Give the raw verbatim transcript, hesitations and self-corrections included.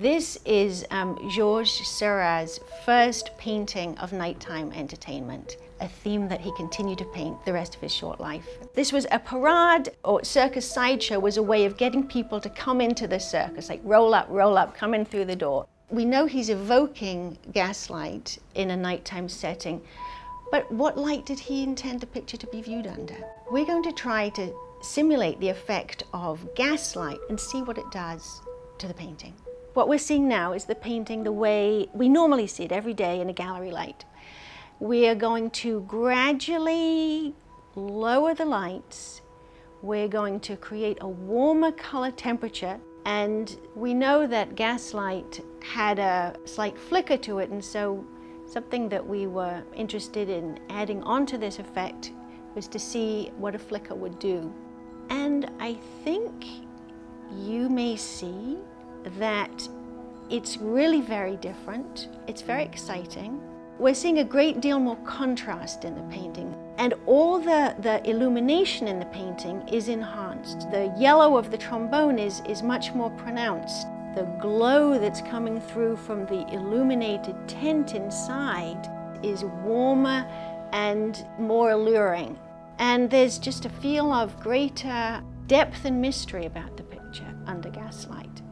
This is um, Georges Seurat's first painting of nighttime entertainment, a theme that he continued to paint the rest of his short life. This was a parade, or circus sideshow was a way of getting people to come into the circus, like roll up, roll up, come in through the door. We know he's evoking gaslight in a nighttime setting, but what light did he intend the picture to be viewed under? We're going to try to simulate the effect of gaslight and see what it does to the painting. What we're seeing now is the painting the way we normally see it every day in a gallery light. We are going to gradually lower the lights. We're going to create a warmer color temperature. And we know that gaslight had a slight flicker to it, and so something that we were interested in adding onto this effect was to see what a flicker would do. And I think you may see that it's really very different. It's very exciting. We're seeing a great deal more contrast in the painting, and all the, the illumination in the painting is enhanced. The yellow of the trombone is, is much more pronounced. The glow that's coming through from the illuminated tent inside is warmer and more alluring. And there's just a feel of greater depth and mystery about the picture under gaslight.